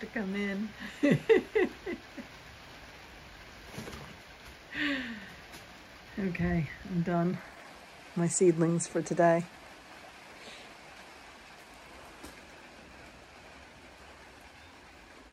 to come in. Okay, I'm done. My seedlings for today.